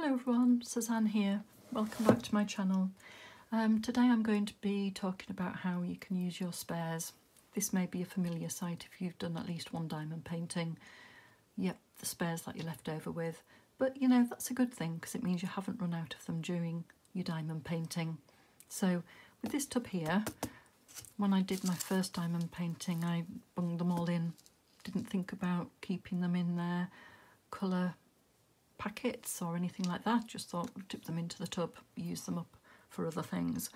Hello everyone, Suzanne here. Welcome back to my channel. Today I'm going to be talking about how you can use your spares. This may be a familiar sight if you've done at least one diamond painting. Yep, the spares that you're left over with. But you know, that's a good thing because it means you haven't run out of them during your diamond painting. So with this tub here, when I did my first diamond painting, I bunged them all in. Didn't think about keeping them in their colour packets or anything like that, just thought dip them into the tub, use them up for other things.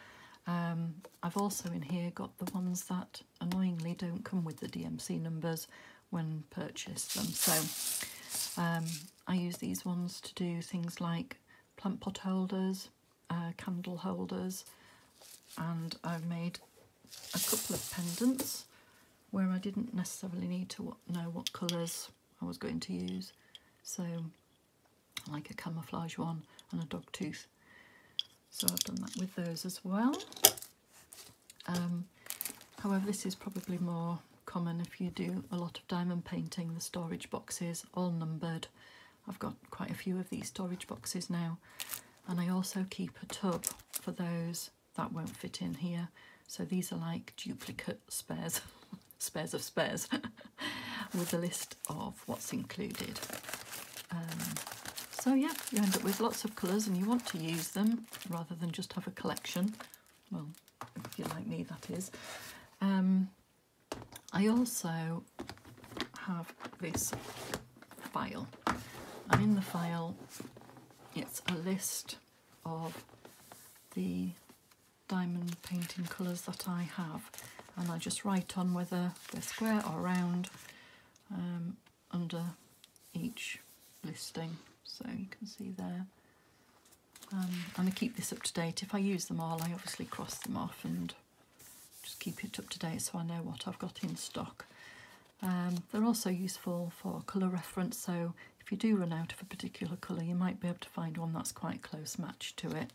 I've also in here got the ones that annoyingly don't come with the DMC numbers when purchased them, so I use these ones to do things like plant pot holders, candle holders, and I've made a couple of pendants where I didn't necessarily need to know what colours I was going to use, so like a camouflage one and a dog tooth. So I've done that with those as well. However, this is probably more common if you do a lot of diamond painting, the storage boxes, all numbered. I've got quite a few of these storage boxes now. And I also keep a tub for those that won't fit in here. So these are like duplicate spares, spares of spares, with a list of what's included. So yeah, you end up with lots of colours and you want to use them rather than just have a collection. Well, if you're like me, that is. I also have this file. And in the file, it's a list of the diamond painting colours that I have. And I just write on whether they're square or round under each listing. So you can see there, and I keep this up to date. If I use them all, I obviously cross them off and just keep it up to date so I know what I've got in stock. They're also useful for colour reference, so if you do run out of a particular colour, you might be able to find one that's quite close match to it.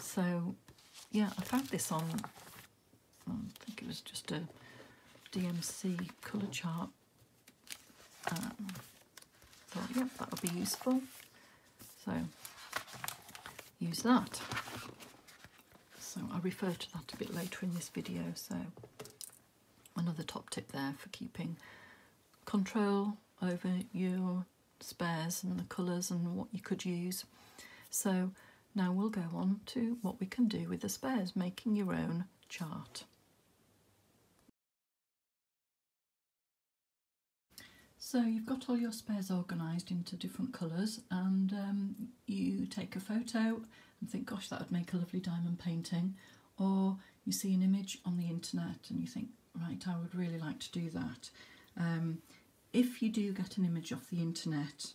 So yeah, I found this on, I think it was just a DMC colour chart. Thought, yep, that would be useful, so use that. So I'll refer to that a bit later in this video, so another top tip there for keeping control over your spares and the colours and what you could use. So now we'll go on to what we can do with the spares, making your own chart. So you've got all your spares organised into different colours, and you take a photo and think, gosh, that would make a lovely diamond painting. Or you see an image on the internet and you think, right, I would really like to do that. If you do get an image off the internet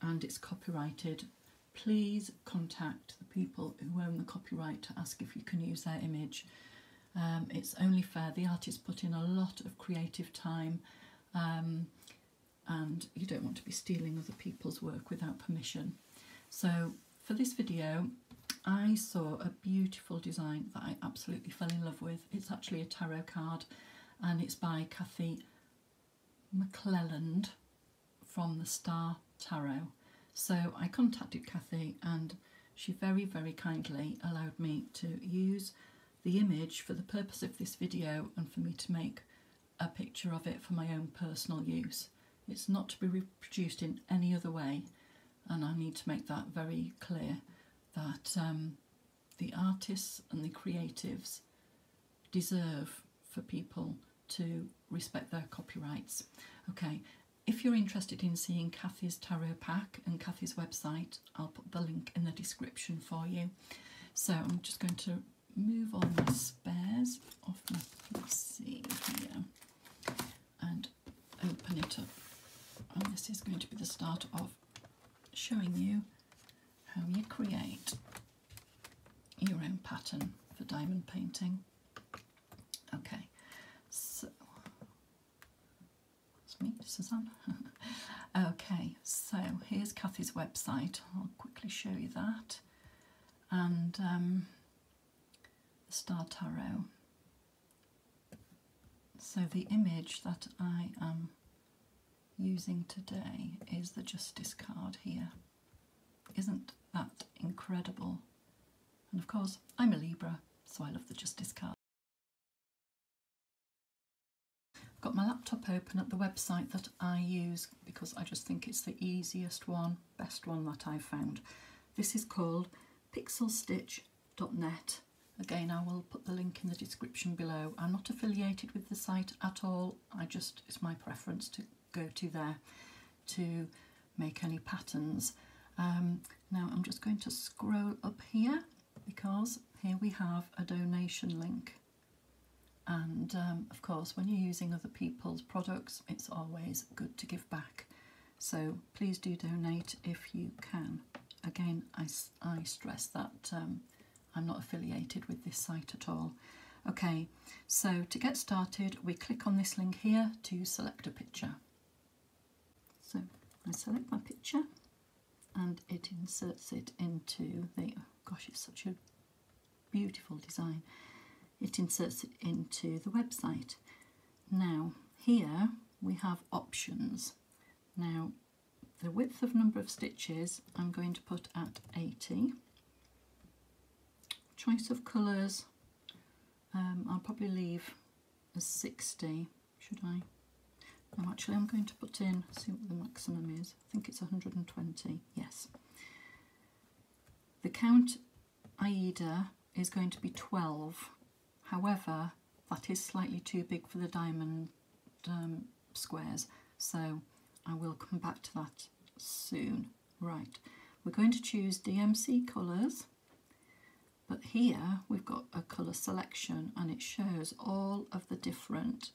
and it's copyrighted, please contact the people who own the copyright to ask if you can use their image. It's only fair. The artist put in a lot of creative time, and you don't want to be stealing other people's work without permission. So for this video, I saw a beautiful design that I absolutely fell in love with. It's actually a tarot card, and it's by Cathy McClelland from the Star Tarot. So I contacted Cathy and she very, very kindly allowed me to use the image for the purpose of this video and for me to make a picture of it for my own personal use. It's not to be reproduced in any other way, and I need to make that very clear, that the artists and the creatives deserve for people to respect their copyrights. Okay, if you're interested in seeing Cathy's tarot pack and Cathy's website, I'll put the link in the description for you. So I'm just going to move on my spares off my PC here and open it up. And this is going to be the start of showing you how you create your own pattern for diamond painting. Okay, so that's me, Suzanne. Okay, so here's Cathy's website. I'll quickly show you that. And the Star Tarot. So the image that I am using today is the Justice card here. Isn't that incredible? And of course, I'm a Libra, so I love the Justice card. I've got my laptop open at the website that I use because I just think it's the easiest one, best one that I've found. This is called pixel-stitch.net. Again, I will put the link in the description below. I'm not affiliated with the site at all. It's my preference to go to there to make any patterns. Now I'm just going to scroll up here because here we have a donation link. And of course, when you're using other people's products, it's always good to give back. So please do donate if you can. Again, I stress that I'm not affiliated with this site at all. Okay, so to get started, we click on this link here to select a picture. So I select my picture and it inserts it into the, gosh, it's such a beautiful design. It inserts it into the website. Now, here we have options. Now, the width of number of stitches I'm going to put at 80. Choice of colours, I'll probably leave as 60, should I? No, actually I'm going to put in, see what the maximum is, I think it's 120, yes. The count Aida is going to be 12, however that is slightly too big for the diamond squares, so I will come back to that soon. Right, we're going to choose DMC colours. But here we've got a colour selection and it shows all of the different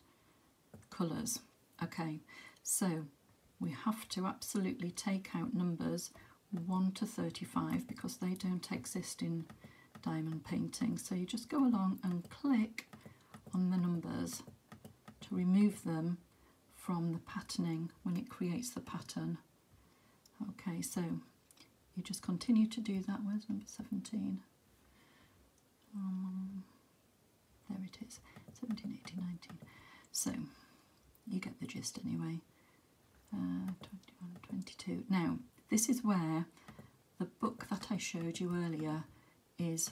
colours. Okay, so we have to absolutely take out numbers 1 to 35 because they don't exist in diamond painting. So you just go along and click on the numbers to remove them from the patterning when it creates the pattern. Okay, so you just continue to do that. Where's number 17? There it is, 17, 18, 19, so you get the gist anyway. 21, 22. Now, this is where the book that I showed you earlier is,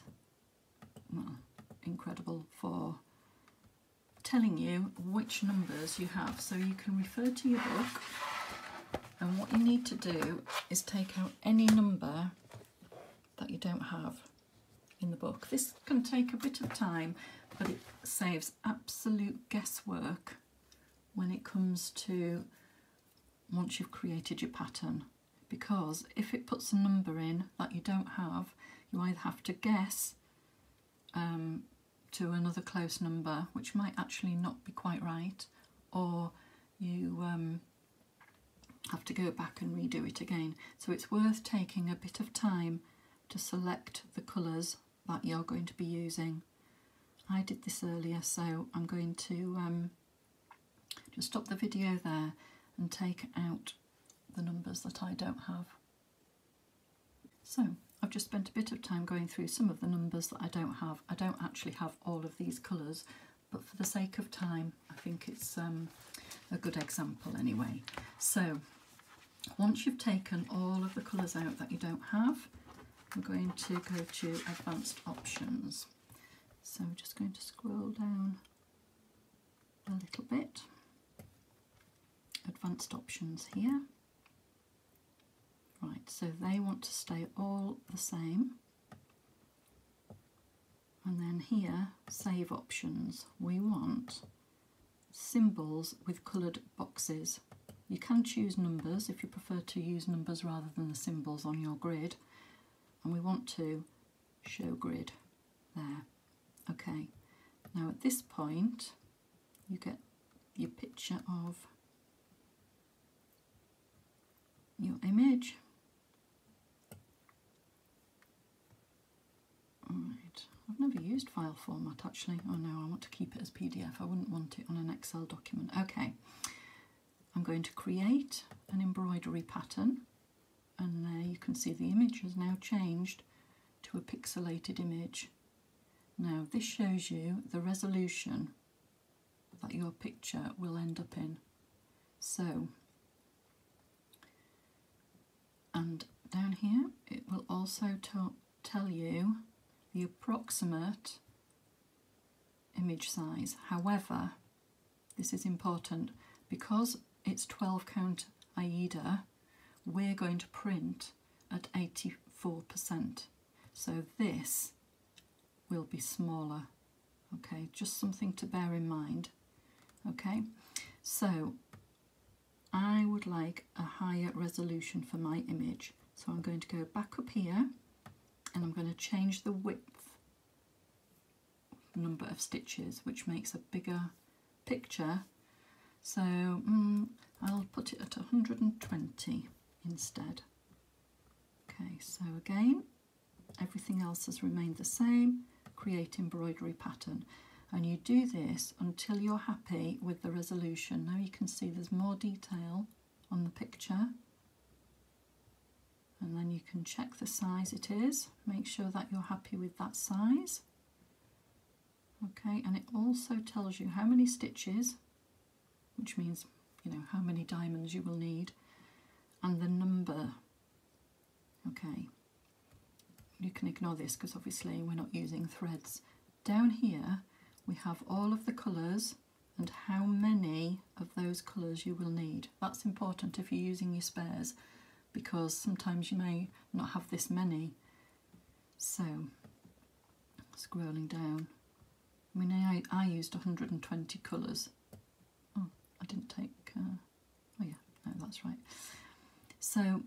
well, incredible for telling you which numbers you have. So you can refer to your book, and what you need to do is take out any number that you don't have in the book. This can take a bit of time, but it saves absolute guesswork when it comes to once you've created your pattern, because if it puts a number in that you don't have, you either have to guess to another close number, which might actually not be quite right, or you have to go back and redo it again. So it's worth taking a bit of time to select the colours that you're going to be using. I did this earlier, so I'm going to just stop the video there and take out the numbers that I don't have. So I've just spent a bit of time going through some of the numbers that I don't have. I don't actually have all of these colours, but for the sake of time I think it's a good example anyway. So once you've taken all of the colours out that you don't have, I'm going to go to advanced options. So I'm just going to scroll down a little bit. Advanced options here. Right, so they want to stay all the same. And then here, save options. We want symbols with coloured boxes. You can choose numbers if you prefer to use numbers rather than the symbols on your grid. And we want to show grid there. Okay, now at this point you get your picture of your image. Alright, I've never used file format actually. Oh no, I want to keep it as PDF. I wouldn't want it on an Excel document. Okay, I'm going to create an embroidery pattern. And there you can see the image has now changed to a pixelated image. Now this shows you the resolution that your picture will end up in. So, and down here, it will also tell you the approximate image size. However, this is important, because it's 12 count Aida, we're going to print at 84%. So this will be smaller, okay? Just something to bear in mind, okay? So I would like a higher resolution for my image. So I'm going to go back up here and I'm going to change the width number of stitches, which makes a bigger picture. So I'll put it at 120 instead. Okay, so again, everything else has remained the same. Create embroidery pattern. And you do this until you're happy with the resolution. Now you can see there's more detail on the picture. And then you can check the size it is. Make sure that you're happy with that size. Okay, and it also tells you how many stitches, which means, you know, how many diamonds you will need, and the number. Okay, you can ignore this because obviously we're not using threads. Down here, we have all of the colours and how many of those colours you will need. That's important if you're using your spares, because sometimes you may not have this many. So, scrolling down, I mean, I used 120 colours. Oh, I didn't take, oh yeah, no, that's right. So,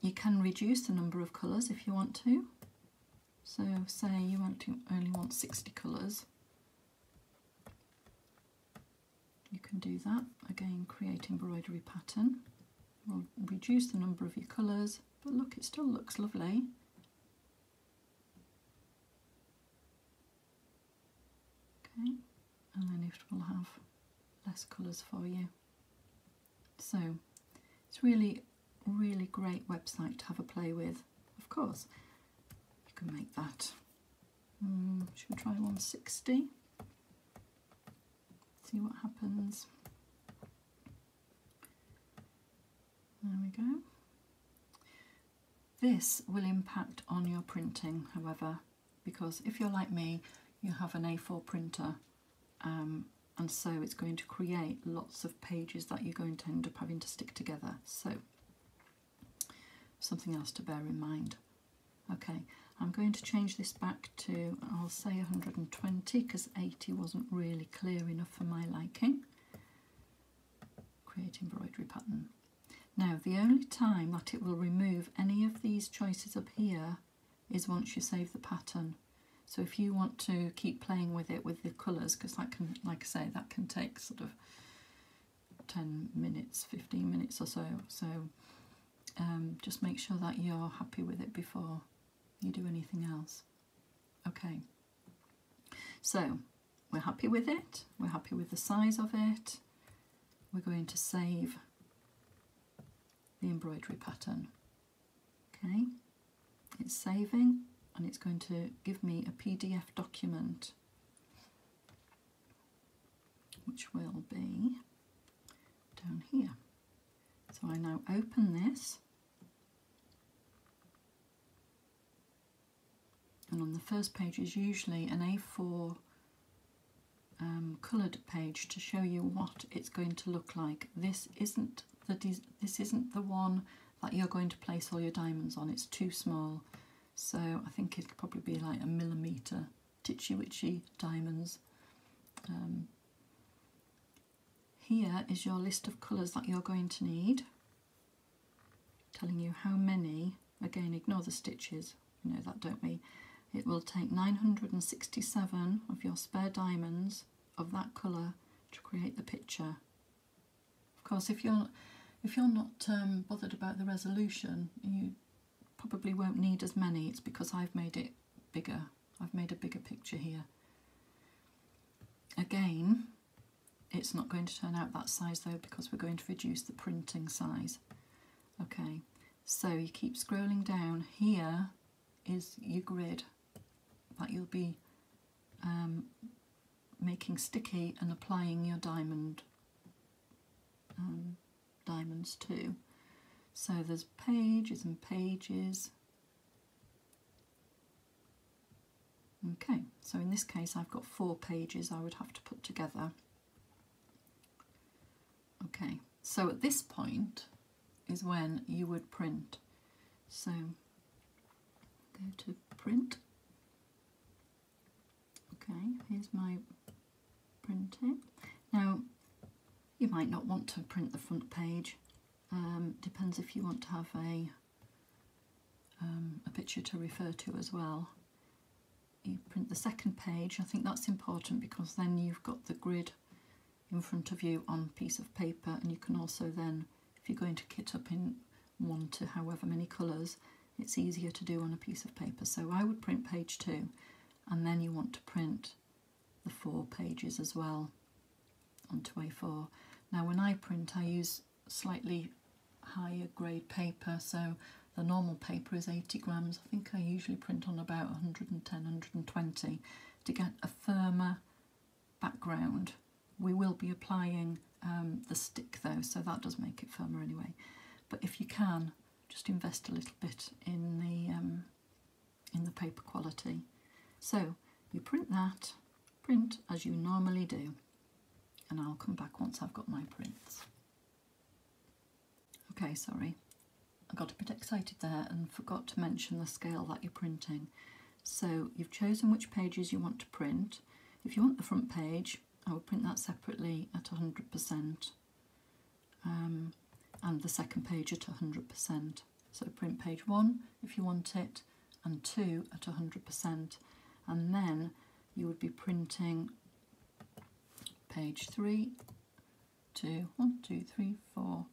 you can reduce the number of colours if you want to. So, say you only want 60 colours. You can do that. Again, create embroidery pattern. We'll reduce the number of your colours, but look, it still looks lovely. Okay, and then it will have less colours for you. So it's really, really great website to have a play with. Of course, you can make that. Should we try 160? See what happens. There we go. This will impact on your printing, however, because if you're like me, you have an A4 printer, and so it's going to create lots of pages that you're going to end up having to stick together. So, something else to bear in mind. Okay, I'm going to change this back to, I'll say 120, because 80 wasn't really clear enough for my liking. Create embroidery pattern. Now, the only time that it will remove any of these choices up here is once you save the pattern. So if you want to keep playing with it with the colours, because that can, like I say, that can take sort of 10 minutes, 15 minutes or so. So just make sure that you're happy with it before you do anything else. Okay, so we're happy with it, we're happy with the size of it, we're going to save the embroidery pattern. Okay, it's saving and it's going to give me a PDF document, which will be down here. So I now open this, and on the first page is usually an A4 coloured page to show you what it's going to look like. This isn't the one that you're going to place all your diamonds on, it's too small. So I think it'll probably be like a millimetre titchy-witchy diamonds. Here is your list of colours that you're going to need, telling you how many. Again, ignore the stitches, you know that, don't we? It will take 967 of your spare diamonds of that colour to create the picture. Of course, if you're not bothered about the resolution, you probably won't need as many. It's because I've made it bigger. I've made a bigger picture here. Again, it's not going to turn out that size though, because we're going to reduce the printing size. Okay, so you keep scrolling down. Here is your grid that you'll be making sticky and applying your diamonds to. So there's pages and pages. Okay, so in this case I've got 4 pages I would have to put together. Okay, so at this point is when you would print. So go to print. Okay, here's my printing. Now you might not want to print the front page. Depends if you want to have a picture to refer to as well. You print the second page. I think that's important because then you've got the grid in front of you on a piece of paper, and you can also then, if you're going to kit up in 1 to however many colours, it's easier to do on a piece of paper. So I would print page 2, and then you want to print the 4 pages as well onto A4. Now when I print, I use slightly higher grade paper, so the normal paper is 80 grams. I think I usually print on about 110, 120 to get a firmer background. We will be applying the stick though, so that does make it firmer anyway. But if you can, just invest a little bit in the paper quality. So you print that, print as you normally do, and I'll come back once I've got my prints. Okay, sorry. I got a bit excited there and forgot to mention the scale that you're printing. So you've chosen which pages you want to print. If you want the front page, I will print that separately at 100%, and the second page at 100%. So print page 1 if you want it, and 2 at 100%, and then you would be printing page 3, 2, 1, 2, 3, 4.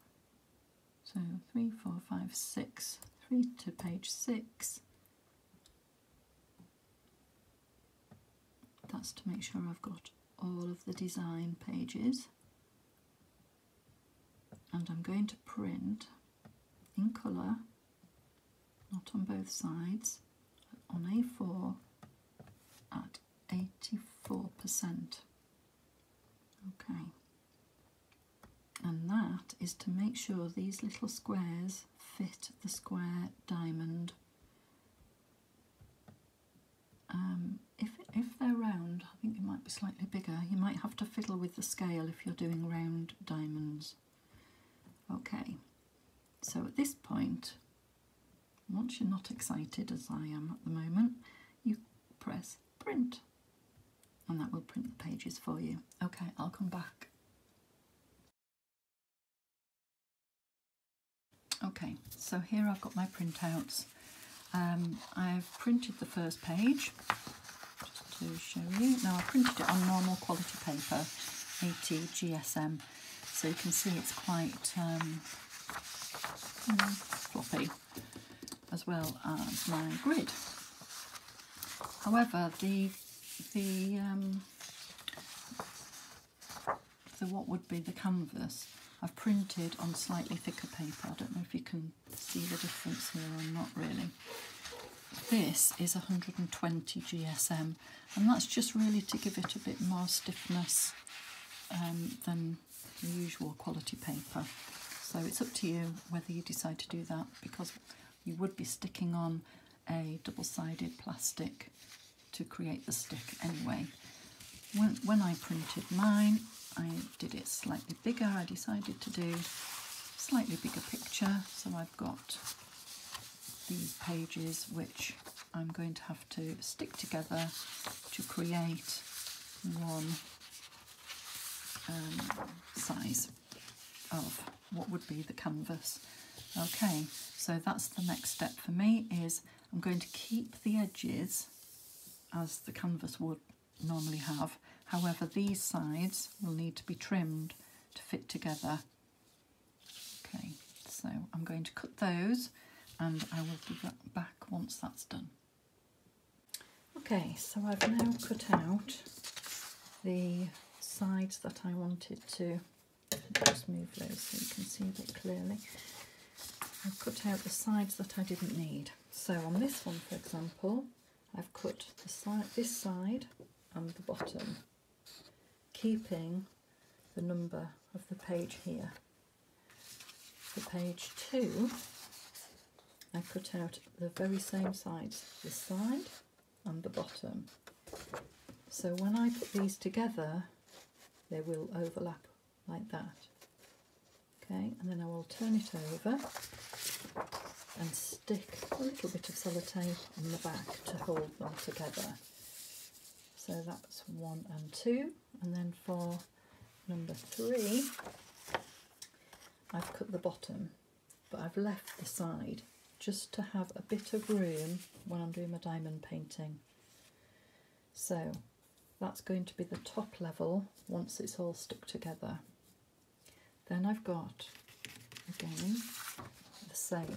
So 3, 4, 5, 6, 3 to page 6. That's to make sure I've got all of the design pages. And I'm going to print in colour, not on both sides, on A4 at 84%. Okay. And that is to make sure these little squares fit the square diamond. If they're round, I think it might be slightly bigger. You might have to fiddle with the scale if you're doing round diamonds. Okay, so at this point, once you're not excited as I am at the moment, you press print, and that will print the pages for you. Okay, I'll come back. Okay, so here I've got my printouts. I've printed the first page, just to show you. Now I printed it on normal quality paper, 80 GSM, so you can see it's quite floppy, as well as my grid. However, the what would be the canvas, I've printed on slightly thicker paper. I don't know if you can see the difference here or not really. This is 120 GSM, and that's just really to give it a bit more stiffness than the usual quality paper. So it's up to you whether you decide to do that, because you would be sticking on a double-sided plastic to create the stick anyway. When I printed mine, I did it slightly bigger. I decided to do a slightly bigger picture, so I've got these pages which I'm going to have to stick together to create one size of what would be the canvas. Okay, so that's the next step for me, is I'm going to keep the edges as the canvas would normally have. However, these sides will need to be trimmed to fit together. Okay, so I'm going to cut those, and I will be back once that's done. Okay, so I've now cut out the sides that I wanted to, just move those so you can see a bit clearly. I've cut out the sides that I didn't need. So on this one, for example, I've cut the side, this side and the bottom, keeping the number of the page here. for page 2, I put out the very same sides, this side and the bottom. So when I put these together, they will overlap like that. Okay, and then I will turn it over and stick a little bit of sellotape on the back to hold them together. So that's 1 and 2. And then for number 3, I've cut the bottom, but I've left the side just to have a bit of room when I'm doing my diamond painting. So that's going to be the top level once it's all stuck together. Then I've got, again, the same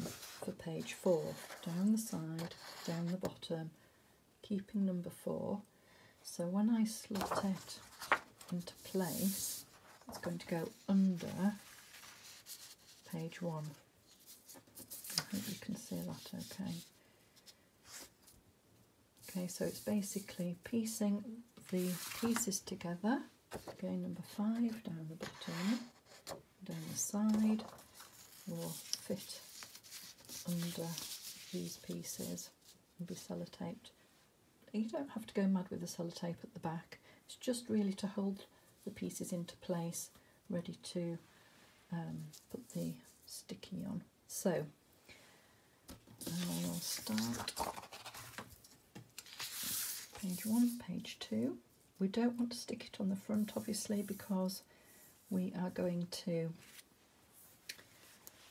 for page 4, down the side, down the bottom, keeping number 4. So when I slot it into place, it's going to go under page 1. I hope you can see that okay. Okay, so it's basically piecing the pieces together. Again, number 5, down the bottom, down the side, will fit under these pieces and be sellotaped. You don't have to go mad with the sellotape at the back, it's just really to hold the pieces into place, ready to put the sticky on. So I'll start page 1, page 2. We don't want to stick it on the front, obviously, because we are going to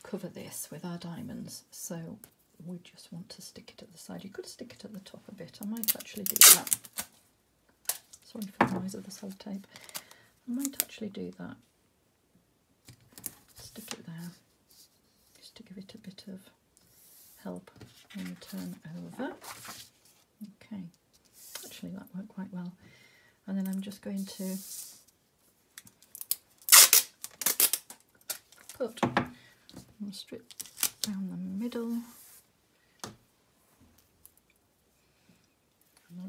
cover this with our diamonds, so we just want to stick it at the side. You could stick it at the top a bit. I might actually do that. Sorry for the noise of the sellotape. I might actually do that. Stick it there, just to give it a bit of help when we turn over. Okay, actually that worked quite well. And then I'm just going to put a strip down the middle,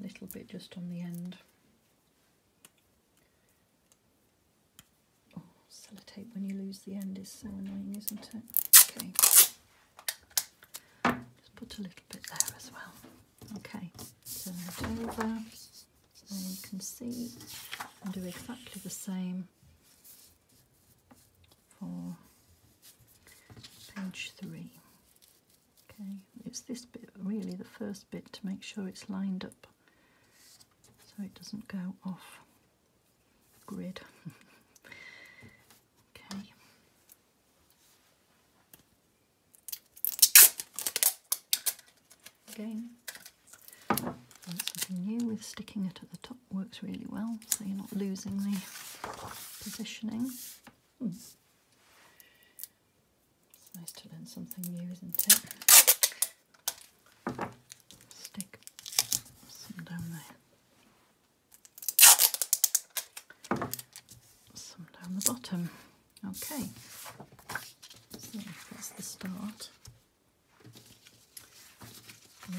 a little bit just on the end. Oh, sellotape when you lose the end is so annoying, isn't it? Okay, just put a little bit there as well. Okay, turn it over, so you can see, and do exactly the same for page 3. Okay, it's this bit, really the first bit, to make sure it's lined up so it doesn't go off grid. Okay. Again, something new with sticking it at the top works really well, so you're not losing the positioning. It's nice to learn something new, isn't it? Stick some down there. Some down the bottom. Okay, so that's the start.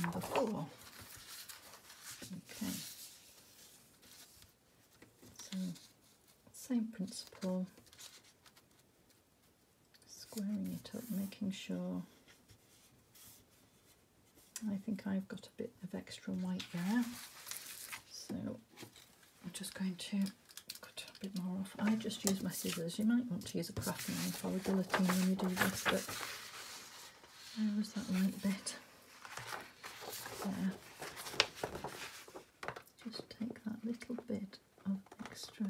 Number 4. Okay, so same principle, squaring it up, making sure. I think I've got a bit of extra white there, so I'm just going to cut a bit more off. I just use my scissors. You might want to use a craft knife or a guillotine when you do this, but there was that light bit there. Just take that little bit of extra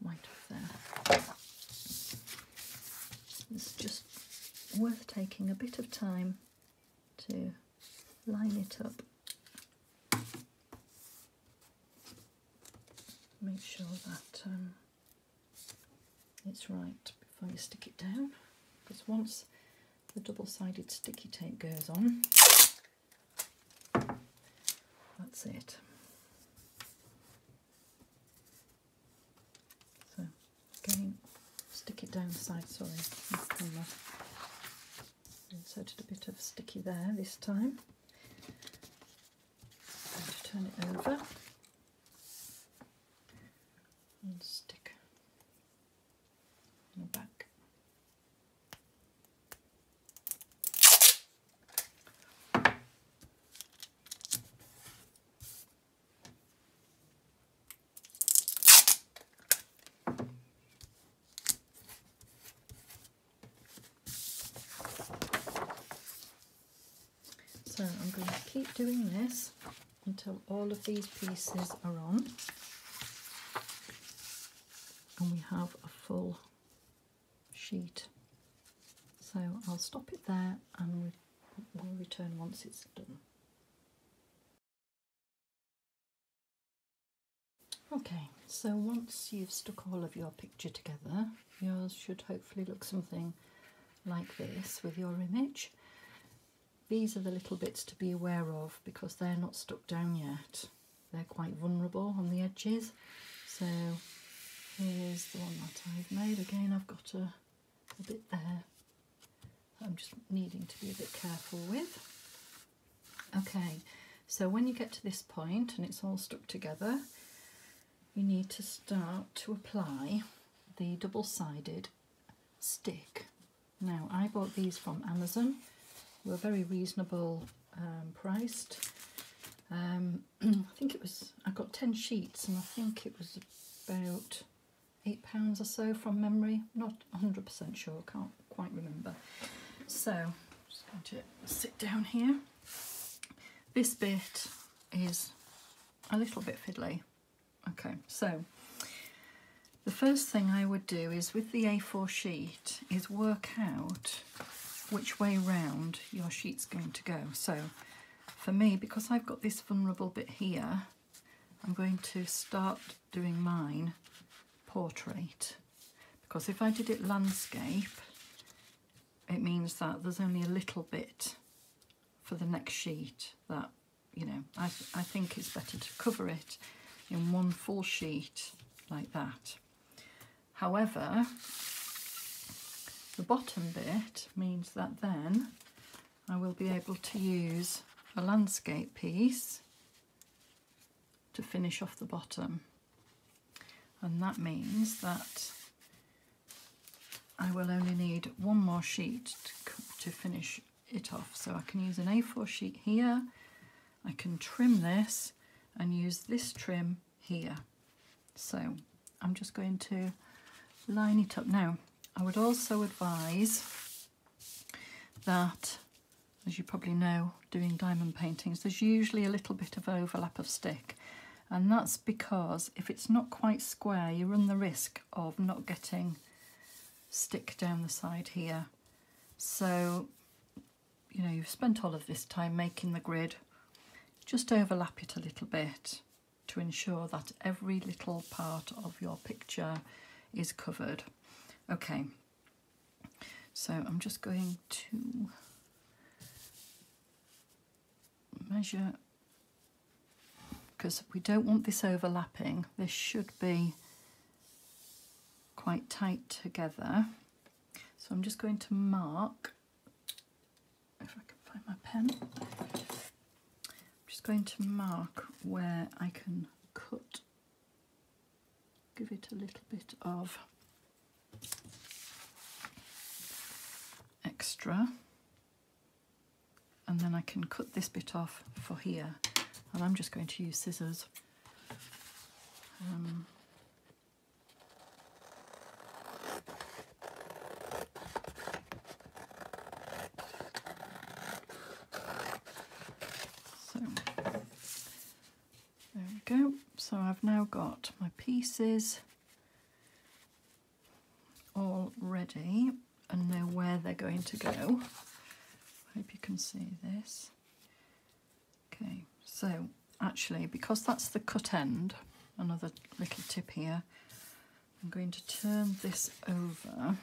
white off there. It's just worth taking a bit of time to line it up. Make sure that it's right before you stick it down, because once the double-sided sticky tape goes on, that's it. Again, stick it down the side, sorry. Inserted a bit of sticky there this time. I'm going to turn it over and stick on the back. So I'm going to keep doing this until all of these pieces are on and we have a full sheet. So I'll stop it there and we'll return once it's done. Okay, so once you've stuck all of your picture together, yours should hopefully look something like this with your image. These are the little bits to be aware of because they're not stuck down yet. They're quite vulnerable on the edges. So here's the one that I've made. Again, I've got a bit there that I'm just needing to be a bit careful with. Okay, so when you get to this point and it's all stuck together, you need to start to apply the double-sided stick. Now, I bought these from Amazon. They were very reasonable priced. I think it was, I got 10 sheets and I think it was about £8 or so from memory. Not 100% sure, can't quite remember. So, I'm just going to sit down here. This bit is a little bit fiddly. Okay, so the first thing I would do is with the A4 sheet is work out which way round your sheet's going to go. So for me, because I've got this vulnerable bit here, I'm going to start doing mine portrait, because if I did it landscape, it means that there's only a little bit for the next sheet that, you know, I think it's better to cover it in one full sheet like that. However, the bottom bit means that then I will be able to use a landscape piece to finish off the bottom. And that means that I will only need one more sheet to finish it off. So I can use an A4 sheet here, I can trim this and use this trim here. So I'm just going to line it up. Now, I would also advise that, as you probably know, doing diamond paintings, there's usually a little bit of overlap of stick. And that's because if it's not quite square, you run the risk of not getting stick down the side here. So, you know, you've spent all of this time making the grid. Just overlap it a little bit to ensure that every little part of your picture is covered. Okay, so I'm just going to measure, because we don't want this overlapping. This should be quite tight together. So I'm just going to mark, if I can find my pen, going to mark where I can cut, give it a little bit of extra, and then I can cut this bit off for here. And I'm just going to use scissors. Go. So I've now got my pieces all ready and know where they're going to go. I hope you can see this. Okay, so actually, because that's the cut end, another little tip here, I'm going to turn this over.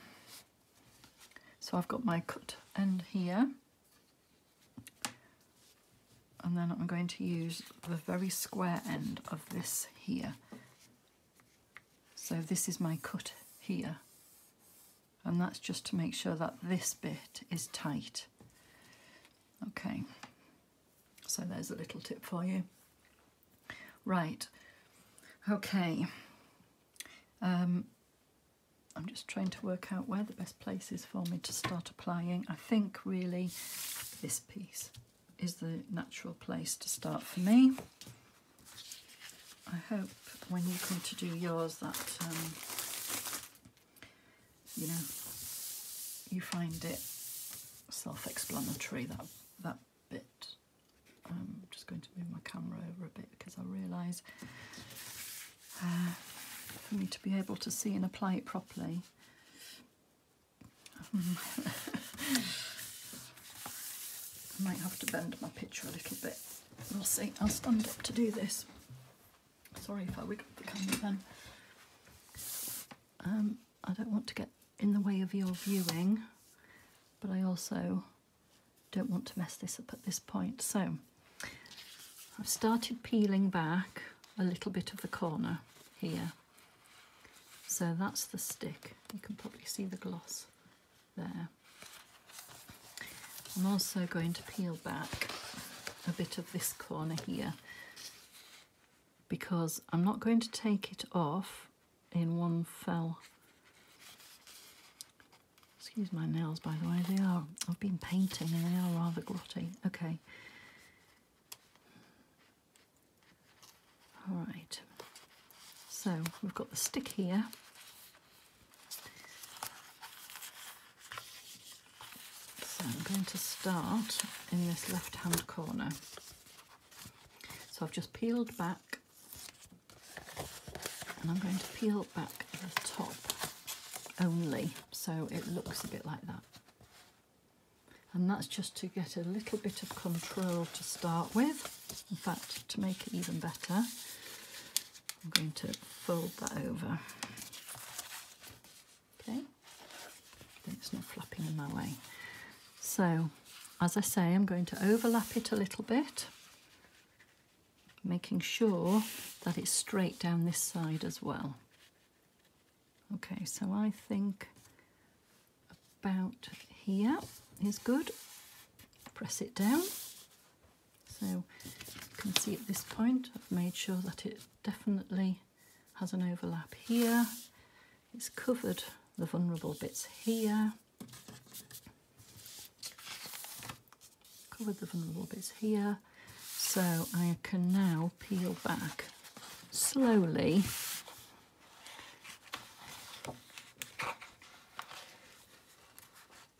So I've got my cut end here. And then I'm going to use the very square end of this here. So this is my cut here. And that's just to make sure that this bit is tight. Okay, so there's a little tip for you. Right, okay. I'm just trying to work out where the best place is for me to start applying. I think really this piece is the natural place to start for me. I hope when you come to do yours that you know, you find it self-explanatory, that bit. I'm just going to move my camera over a bit because I realise for me to be able to see and apply it properly. I might have to bend my picture a little bit. We'll see. I'll stand up to do this. Sorry if I wiggle the camera then. I don't want to get in the way of your viewing, but I also don't want to mess this up at this point. So I've started peeling back a little bit of the corner here. So that's the stick. You can probably see the gloss there. I'm also going to peel back a bit of this corner here because I'm not going to take it off in one fell. Excuse my nails, by the way, they are, I've been painting and they are rather grotty. Okay. All right. So we've got the stick here. So I'm going to start in this left-hand corner. So I've just peeled back, and I'm going to peel back the top only, so it looks a bit like that. And that's just to get a little bit of control to start with. In fact, to make it even better, I'm going to fold that over. Okay, it's not flapping in my way. So, as I say, I'm going to overlap it a little bit, making sure that it's straight down this side as well. Okay, so I think about here is good. Press it down. So you can see at this point, I've made sure that it definitely has an overlap here. It's covered the vulnerable bits here. Covered the vulnerable bits here. So I can now peel back slowly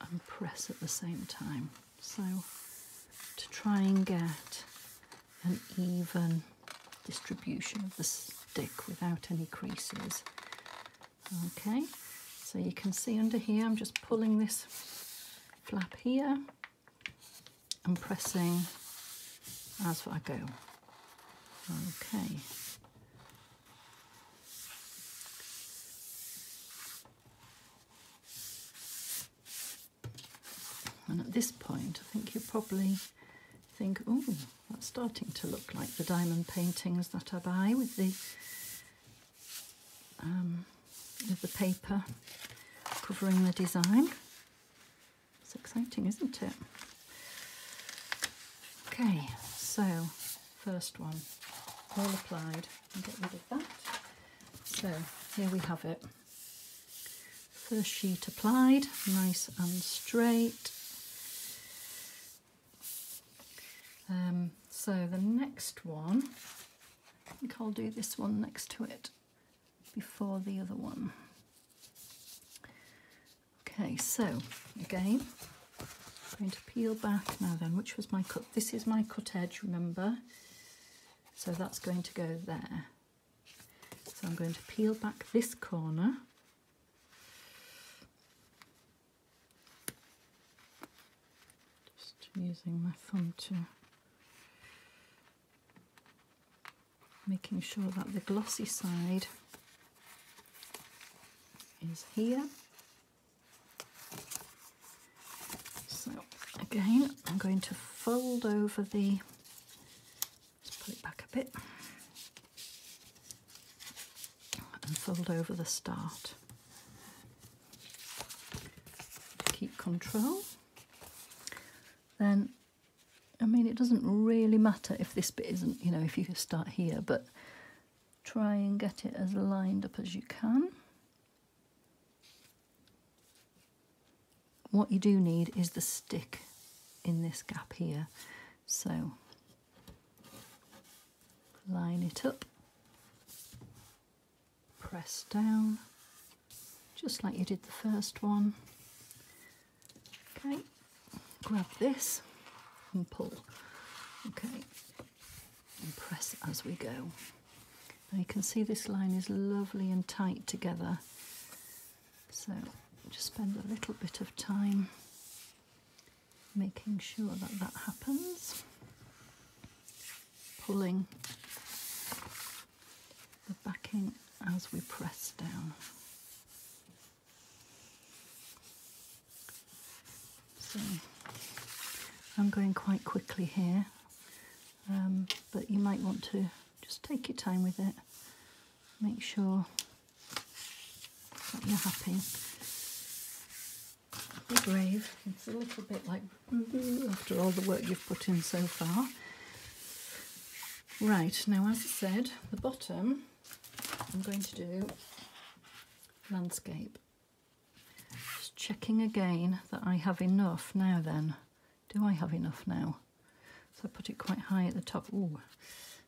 and press at the same time. So to try and get an even distribution of the stick without any creases. Okay, so you can see under here, I'm just pulling this flap here and pressing as I go. Okay. And at this point, I think you probably think, oh, that's starting to look like the diamond paintings that I buy with the paper covering the design. It's exciting, isn't it? Okay, so first one, all applied. I'll get rid of that. So here we have it. First sheet applied, nice and straight. So the next one, I think I'll do this one next to it before the other one. Okay, so again, I'm going to peel back now then, which was my cut. This is my cut edge, remember? So that's going to go there. So I'm going to peel back this corner. Just using my thumb to... making sure that the glossy side is here. So again, I'm going to fold over the, let's pull it back a bit, and fold over the start. Keep control. Then I mean, it doesn't really matter if this bit isn't, you know, if you start here, but try and get it as lined up as you can. What you do need is the stick in this gap here. So line it up, press down, just like you did the first one. Okay, grab this and pull Okay, and press as we go. Now you can see this line is lovely and tight together. So just spend a little bit of time making sure that that happens. Pulling the backing as we press down. So I'm going quite quickly here, but you might want to just take your time with it. Make sure that you're happy. Be brave. It's a little bit like after all the work you've put in so far. Right, now as I said, the bottom, I'm going to do landscape. Just checking again that I have enough now then. Do I have enough now? So I put it quite high at the top. Ooh,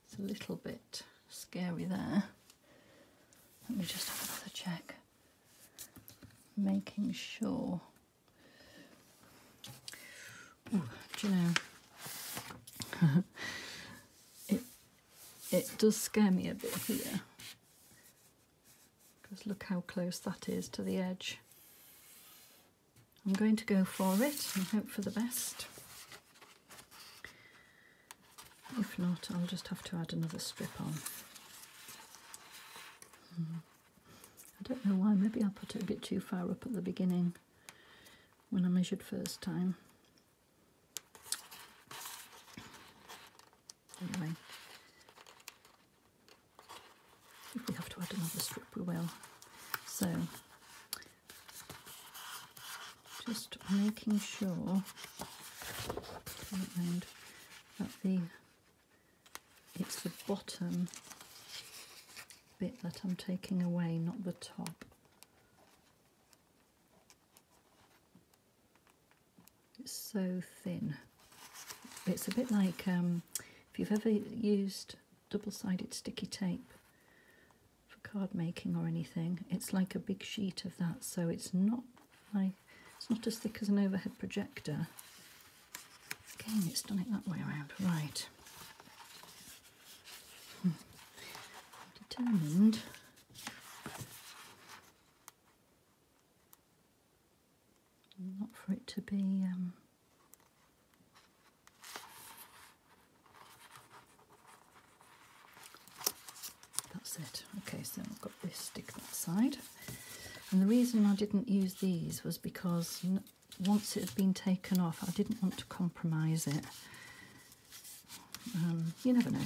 it's a little bit scary there. Let me just have another check. Making sure. Ooh, do you know? It does scare me a bit here, because look how close that is to the edge. I'm going to go for it and hope for the best. If not, I'll just have to add another strip on. I don't know why, maybe I put it a bit too far up at the beginning when I measured first time. Anyway. If we have to add another strip, we will. So, just making sure that it's the bottom bit that I'm taking away, not the top. It's so thin. It's a bit like if you've ever used double-sided sticky tape. Card making or anything, it's like a big sheet of that, so it's not as thick as an overhead projector. Again, it's done it that way around, right? I'm determined. Not for it to be. It. Okay, so I've got this stick that side, and the reason I didn't use these was because once it had been taken off, I didn't want to compromise it. You never know.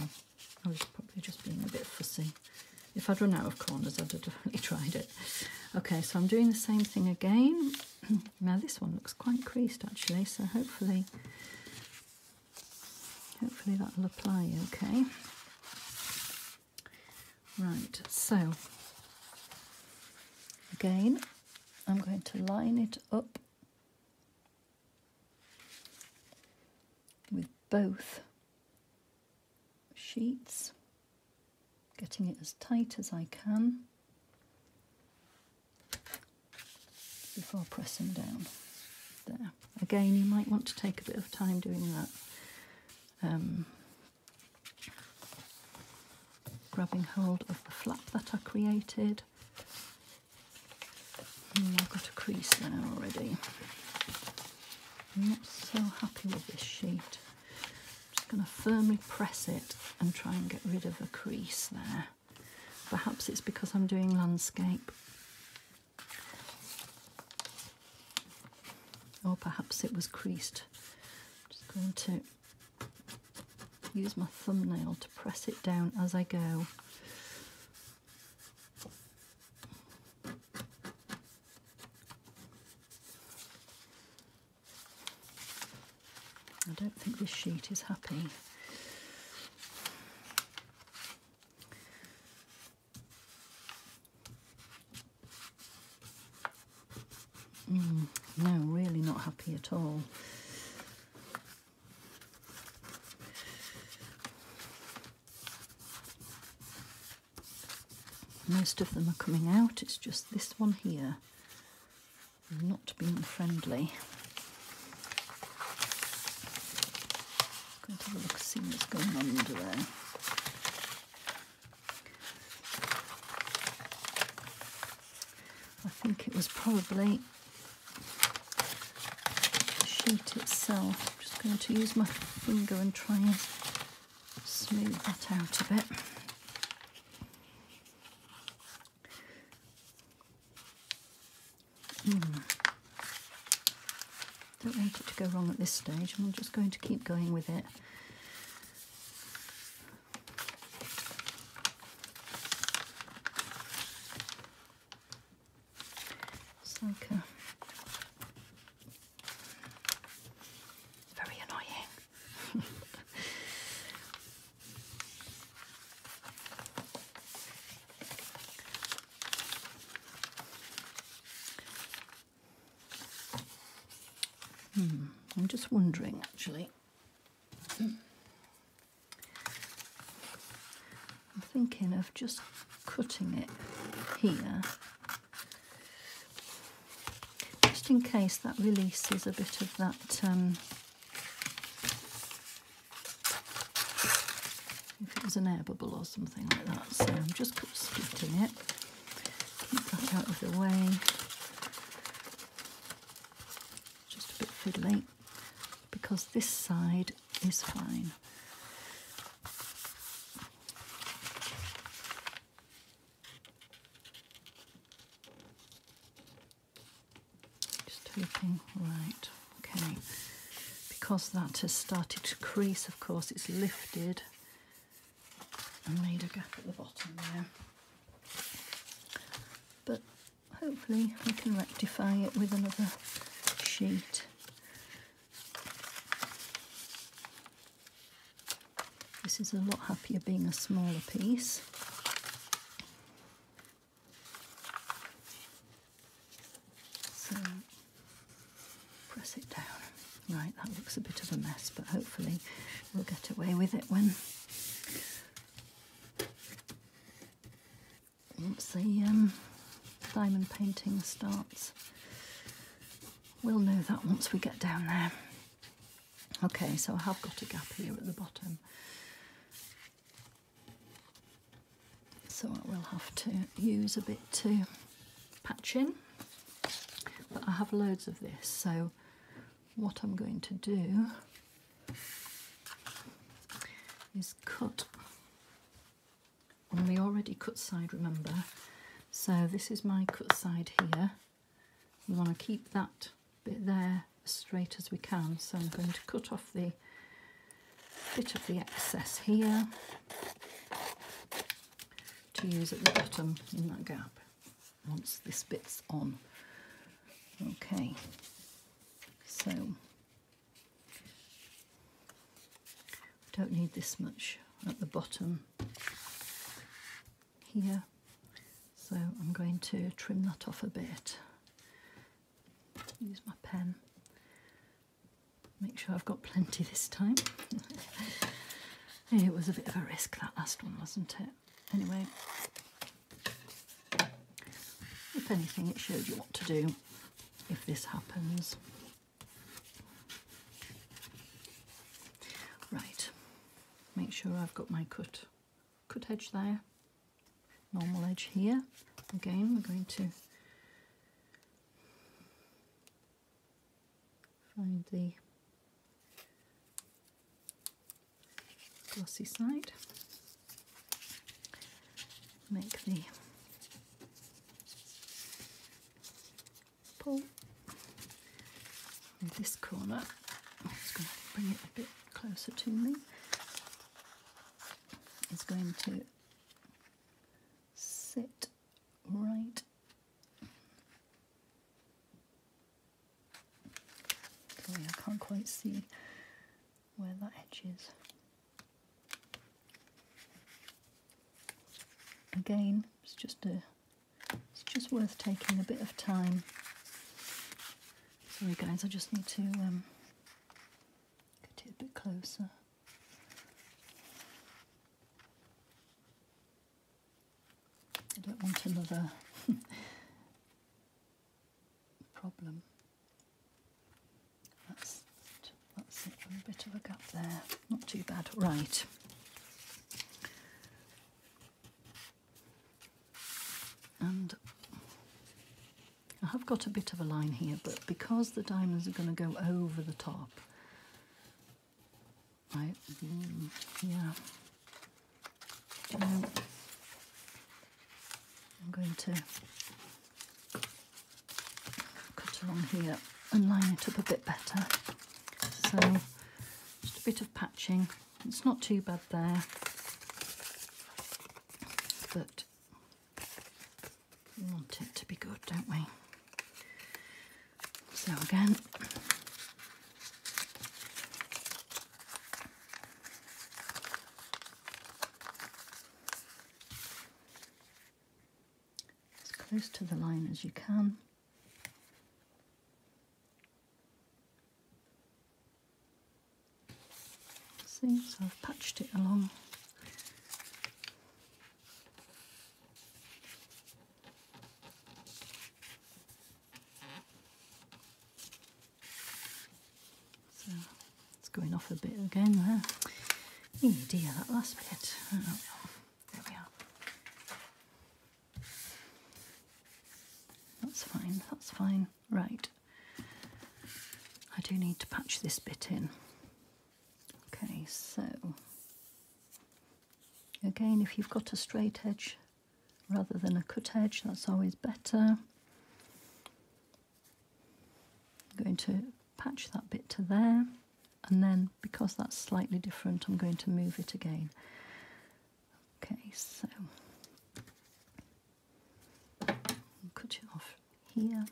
I was probably just being a bit fussy. If I'd run out of corners, I'd have definitely tried it. Okay, so I'm doing the same thing again. Now this one looks quite creased actually, so hopefully that'll apply. Okay. Right, so again, I'm going to line it up with both sheets, getting it as tight as I can before pressing down. There. Again, you might want to take a bit of time doing that. Grabbing hold of the flap that I created. I've got a crease there already. I'm not so happy with this sheet. I'm just going to firmly press it and try and get rid of a crease there. Perhaps it's because I'm doing landscape. Or perhaps it was creased. I'm just going to use my thumbnail to press it down as I go. I don't think this sheet is happy. No, really not happy at all. Most of them are coming out, it's just this one here, not being friendly. I'm going Let's have a look, see what's going on under there. I think it was probably the sheet itself. I'm just going to use my finger and try and smooth that out a bit. Don't want it to go wrong at this stage, and I'm just going to keep going with it. It's like a... It's very annoying. I'm just wondering, actually. I'm thinking of just cutting it here, just in case that releases a bit of that. If it was an air bubble or something like that, so I'm just splitting it. Keep that out of the way. Just a bit fiddly, because this side is fine. Just hoping, right, okay. Because that has started to crease, of course, it's lifted and made a gap at the bottom there. But hopefully we can rectify it with another sheet. This is a lot happier being a smaller piece. So press it down. Right, that looks a bit of a mess, but hopefully we'll get away with it when once the diamond painting starts. We'll know that once we get down there. Okay, so I have got a gap here at the bottom. So I will have to use a bit to patch in, but I have loads of this, so what I'm going to do is cut on the already cut side, remember. So this is my cut side here. We want to keep that bit there as straight as we can, so I'm going to cut off the bit of the excess here to use at the bottom in that gap once this bit's on. Okay, so we don't need this much at the bottom here, so I'm going to trim that off a bit. Use my pen, make sure I've got plenty this time. It was a bit of a risk, that last one, wasn't it? Anyway, if anything, it showed you what to do if this happens. Right, make sure I've got my cut edge there, normal edge here. Again, we're going to find the glossy side. Make the pull in this corner. I'm just going to bring it a bit closer to me. It's going to sit right . Sorry, I can't quite see where that edge is. Again, it's just worth taking a bit of time. Sorry guys, I just need to get it a bit closer. I don't want another problem. That's it. a bit of a gap there, not too bad. Right. And I have got a bit of a line here, but because the diamonds are going to go over the top, I'm going to cut along here and line it up a bit better. So just a bit of patching. It's not too bad there, but we want it to be good, don't we? So again, as close to the line as you can. See, so I've patched it along. So it's going off a bit again there. Oh dear, that last bit. Oh, there we are. That's fine, that's fine. Right. I do need to patch this bit in. Okay, so again, if you've got a straight edge rather than a cut edge, that's always better. I'm going to patch that bit to there, and then because that's slightly different, I'm going to move it again. Okay, so I'll cut it off here.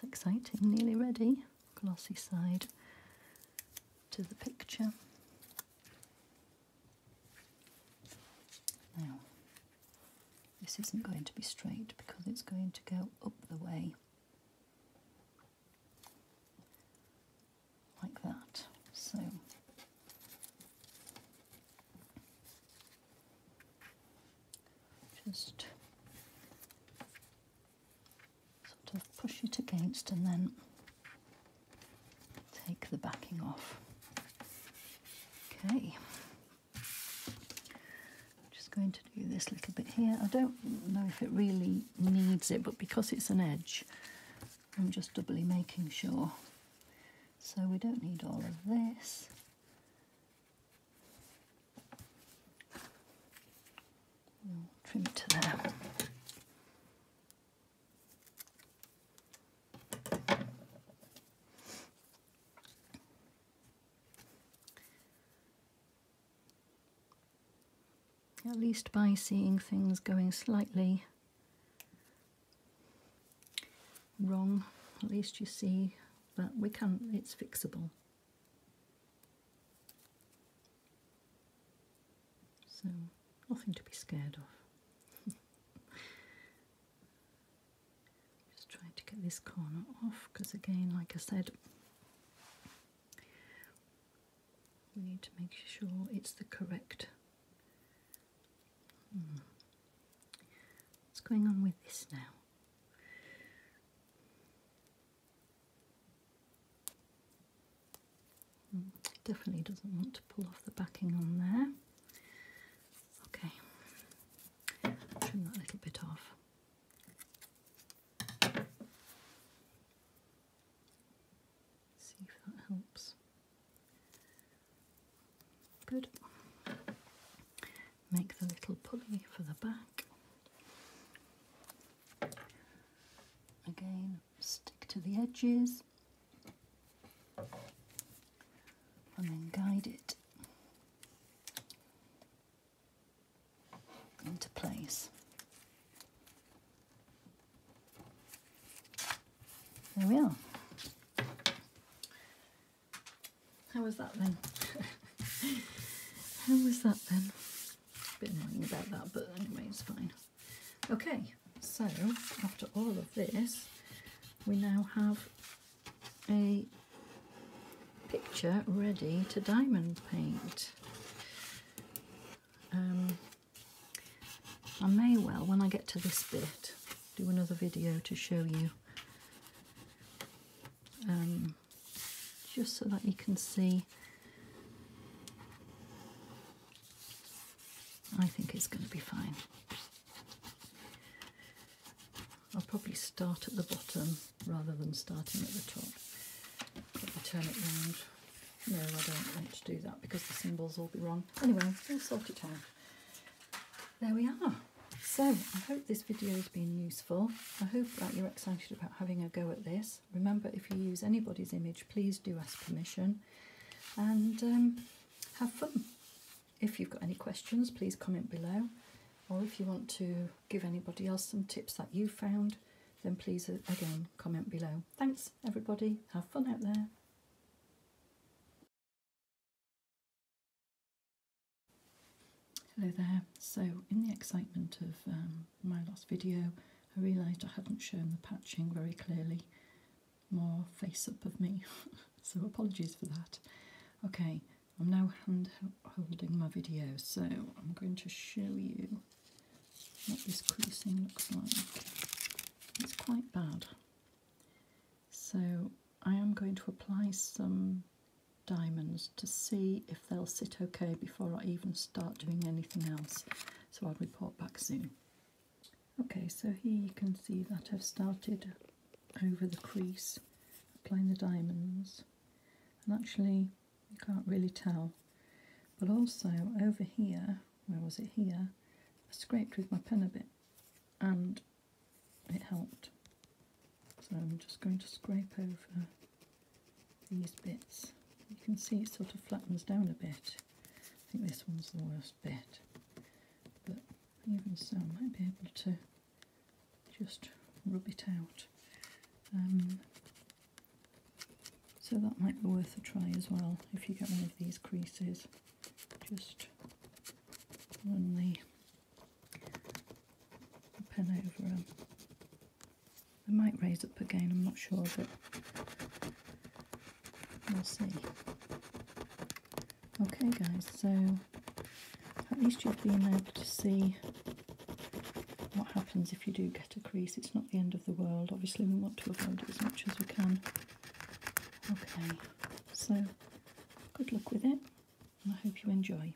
It's exciting, nearly ready. Glossy side to the picture. Now, this isn't going to be straight because it's going to go up the way. Like that. So, just sort of push it against and then take the backing off. Okay. Going to do this little bit here. I don't know if it really needs it, but because it's an edge, I'm just doubly making sure. So we don't need all of this. We'll trim it to there. At least by seeing things going slightly wrong, at least you see that we can, it's fixable. So nothing to be scared of. Just trying to get this corner off because again, like I said, we need to make sure it's the correct. What's going on with this now? Definitely doesn't want to pull off the backing on there. Okay, trim that little bit off. See if that helps. Good. Make the little pulley for the back. Again, stick to the edges and then guide it into place. There we are. How was that then? How was that then? A bit annoying about that, but anyway, it's fine. Okay, so after all of this, we now have a picture ready to diamond paint. I may well, when I I get to this bit, do another video to show you, just so that you can see. I think it's going to be fine. I'll probably start at the bottom rather than starting at the top. Probably turn it round. No, I don't want to do that because the symbols will be wrong. Anyway, we'll sort it out. There we are. So, I hope this video has been useful. I hope that you're excited about having a go at this. Remember, if you use anybody's image, please do ask permission. And have fun. If you've got any questions, please comment below. Or if you want to give anybody else some tips that you found, then please, again, comment below. Thanks, everybody. Have fun out there. Hello there. So, in the excitement of my last video, I realised I hadn't shown the patching very clearly. More face-up of me. So, apologies for that. Okay, I'm now hand-holding my video, so I'm going to show you what this creasing looks like. It's quite bad. So, I am going to apply some diamonds to see if they'll sit okay before I even start doing anything else, so I'll report back soon. Okay, so here you can see that I've started over the crease, applying the diamonds, and actually you can't really tell, but also over here, where was it here, I scraped with my pen a bit and it helped, so I'm just going to scrape over these bits. You can see it sort of flattens down a bit. I think this one's the worst bit. But even so, I might be able to just rub it out. So that might be worth a try as well, if you get one of these creases. Just run the pen over them. They might raise up again, I'm not sure, but we'll see. Okay guys, so at least you've been able to see what happens if you do get a crease. It's not the end of the world. Obviously we want to avoid it as much as we can. Okay, so good luck with it and I hope you enjoy.